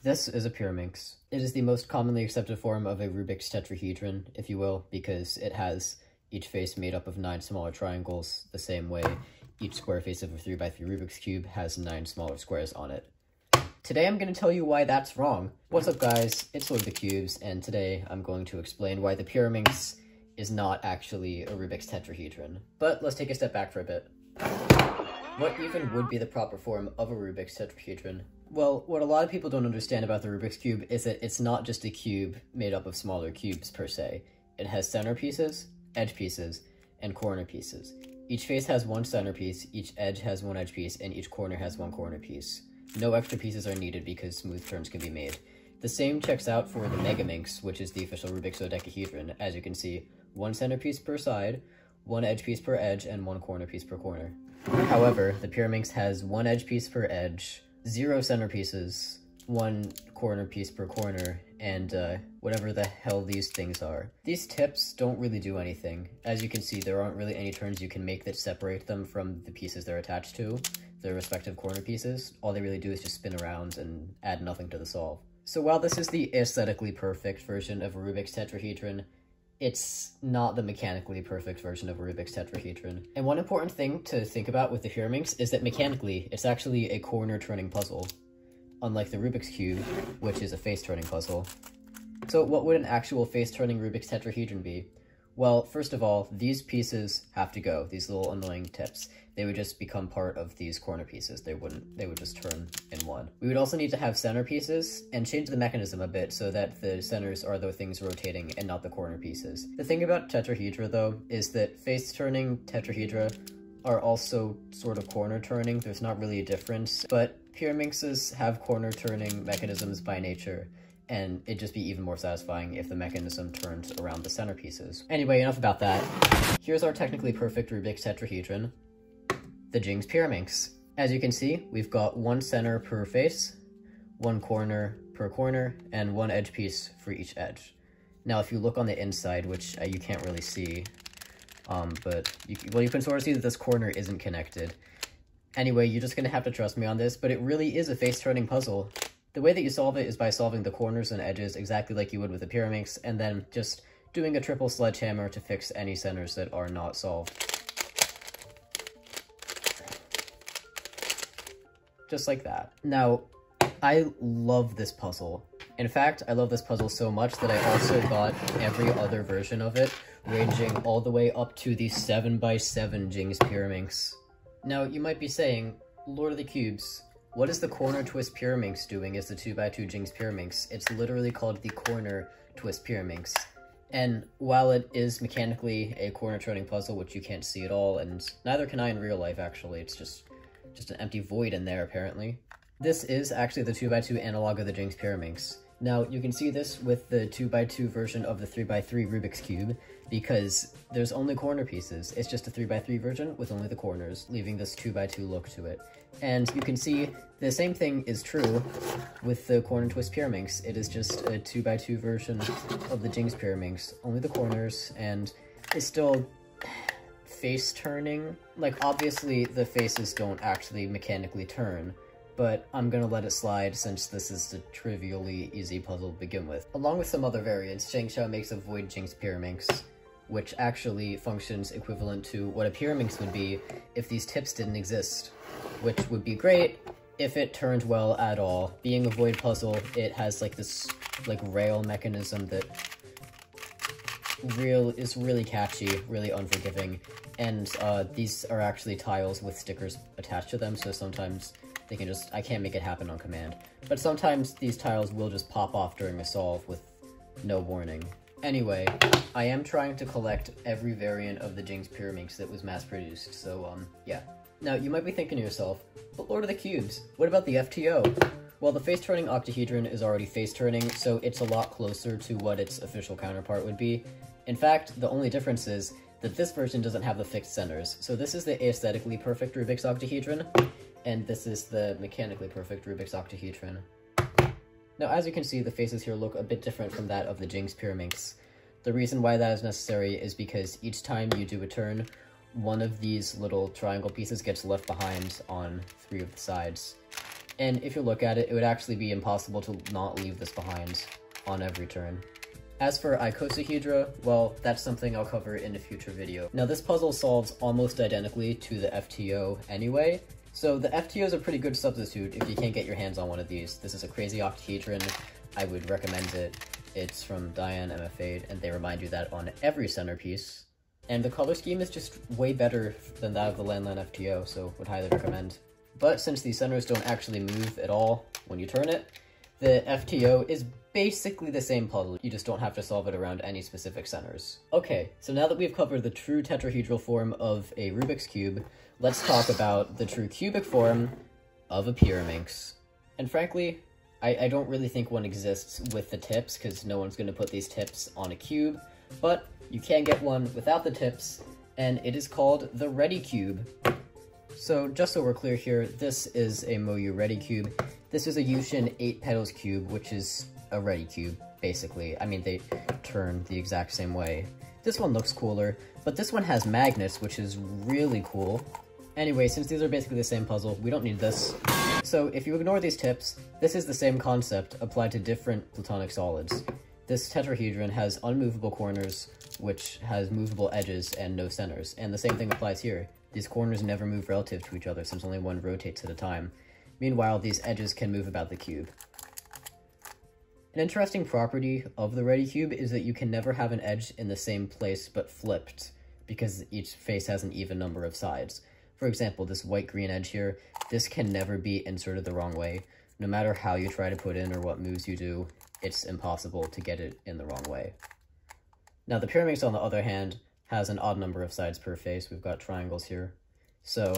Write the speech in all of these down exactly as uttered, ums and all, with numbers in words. This is a Pyraminx. It is the most commonly accepted form of a Rubik's tetrahedron, if you will, because it has each face made up of nine smaller triangles, the same way each square face of a three by three Rubik's Cube has nine smaller squares on it. Today I'm going to tell you why that's wrong. What's up guys, it's Lord of the Cubes, and today I'm going to explain why the Pyraminx is not actually a Rubik's tetrahedron. But let's take a step back for a bit. What even would be the proper form of a Rubik's tetrahedron? Well, what a lot of people don't understand about the Rubik's Cube is that it's not just a cube made up of smaller cubes, per se. It has centerpieces, edge pieces, and corner pieces. Each face has one centerpiece, each edge has one edge piece, and each corner has one corner piece. No extra pieces are needed because smooth turns can be made. The same checks out for the Megaminx, which is the official Rubik's dodecahedron. As you can see, one centerpiece per side, one edge piece per edge, and one corner piece per corner. However, the Pyraminx has one edge piece per edge, zero centerpieces, one corner piece per corner, and uh, whatever the hell these things are. These tips don't really do anything. As you can see, there aren't really any turns you can make that separate them from the pieces they're attached to, their respective corner pieces. All they really do is just spin around and add nothing to the solve. So while this is the aesthetically perfect version of a Rubik's tetrahedron, it's not the mechanically perfect version of a Rubik's tetrahedron. And one important thing to think about with the Pyraminx is that mechanically, it's actually a corner-turning puzzle, unlike the Rubik's Cube, which is a face-turning puzzle. So what would an actual face-turning Rubik's tetrahedron be? Well, first of all, these pieces have to go, these little annoying tips. They would just become part of these corner pieces. They wouldn't, they would just turn in one. We would also need to have center pieces and change the mechanism a bit so that the centers are the things rotating and not the corner pieces. The thing about tetrahedra though is that face turning tetrahedra are also sort of corner turning. There's not really a difference, but Pyraminxes have corner turning mechanisms by nature, and it'd just be even more satisfying if the mechanism turns around the center pieces. Anyway, enough about that. Here's our technically perfect Rubik's tetrahedron, the Jing's Pyraminx. As you can see, we've got one center per face, one corner per corner, and one edge piece for each edge. Now, if you look on the inside, which uh, you can't really see, um, but you, well, you can sort of see that this corner isn't connected. Anyway, you're just gonna have to trust me on this, but it really is a face-turning puzzle. The way that you solve it is by solving the corners and edges exactly like you would with the Pyraminx, and then just doing a triple sledgehammer to fix any centers that are not solved. Just like that. Now, I love this puzzle. In fact, I love this puzzle so much that I also got every other version of it, ranging all the way up to the seven by seven Jing's Pyraminx. Now, you might be saying, Lord of the Cubes, what is the Corner Twist Pyraminx doing as the two by two Jing's Pyraminx? It's literally called the Corner Twist Pyraminx. And while it is mechanically a corner-turning puzzle, which you can't see at all, and neither can I in real life, actually, it's just Just an empty void in there, apparently. This is actually the two by two analog of the Jing's Pyraminx. Now, you can see this with the two by two version of the three by three Rubik's Cube, because there's only corner pieces. It's just a three by three version with only the corners, leaving this two by two look to it. And you can see the same thing is true with the Corner Twist Pyraminx. It is just a two by two version of the Jing's Pyraminx, only the corners, and it's still face turning. Like, obviously the faces don't actually mechanically turn, but I'm gonna let it slide since this is a trivially easy puzzle to begin with. Along with some other variants, Shengshou makes a Void Jinx Pyraminx, which actually functions equivalent to what a Pyraminx would be if these tips didn't exist, which would be great if it turned well at all. Being a void puzzle, it has like this like rail mechanism that real is really catchy, really unforgiving, and uh, these are actually tiles with stickers attached to them, so sometimes they can just, I can't make it happen on command, but sometimes these tiles will just pop off during a solve with no warning. Anyway, I am trying to collect every variant of the Jing's Pyraminx that was mass-produced, so um, yeah. Now, you might be thinking to yourself, but Lord of the Cubes, what about the F T O? Well, the face-turning octahedron is already face-turning, so it's a lot closer to what its official counterpart would be. In fact, the only difference is that this version doesn't have the fixed centers, so this is the aesthetically perfect Rubik's octahedron, and this is the mechanically perfect Rubik's octahedron. Now, as you can see, the faces here look a bit different from that of the Jing's Pyraminx. The reason why that is necessary is because each time you do a turn, one of these little triangle pieces gets left behind on three of the sides. And if you look at it, it would actually be impossible to not leave this behind on every turn. As for icosahedra, well, that's something I'll cover in a future video. Now this puzzle solves almost identically to the F T O anyway, so the F T O is a pretty good substitute if you can't get your hands on one of these. This is a crazy octahedron, I would recommend it. It's from Diane M F A, and they remind you that on every centerpiece. And the color scheme is just way better than that of the Lanlan F T O, so would highly recommend. But since these centers don't actually move at all when you turn it, the F T O is basically the same puzzle, you just don't have to solve it around any specific centers. Okay, so now that we've covered the true tetrahedral form of a Rubik's Cube, let's talk about the true cubic form of a Pyraminx. And frankly, I, I don't really think one exists with the tips, because no one's going to put these tips on a cube, but you can get one without the tips, and it is called the Ready Cube. So just so we're clear here, this is a Moyu Ready Cube. This is a Yushin eight-petals cube, which is a Ready Cube, basically. I mean, they turn the exact same way. This one looks cooler, but this one has magnets, which is really cool. Anyway, since these are basically the same puzzle, we don't need this. So if you ignore these tips, this is the same concept applied to different platonic solids. This tetrahedron has unmovable corners, which has movable edges and no centers, and the same thing applies here. These corners never move relative to each other since only one rotates at a time. Meanwhile, these edges can move about the cube. An interesting property of the Ready Cube is that you can never have an edge in the same place but flipped, because each face has an even number of sides. For example, this white-green edge here, this can never be inserted the wrong way. No matter how you try to put in or what moves you do, it's impossible to get it in the wrong way. Now the Pyraminx, on the other hand, has an odd number of sides per face. We've got triangles here, so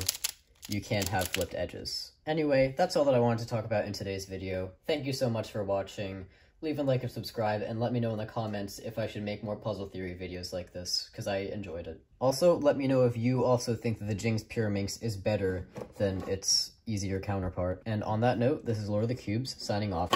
you can't have flipped edges. Anyway, that's all that I wanted to talk about in today's video. Thank you so much for watching. Leave a like and subscribe, and let me know in the comments if I should make more puzzle theory videos like this, because I enjoyed it. Also, let me know if you also think that the Jing's Pyraminx is better than its easier counterpart. And on that note, this is Lord of the Cubes, signing off.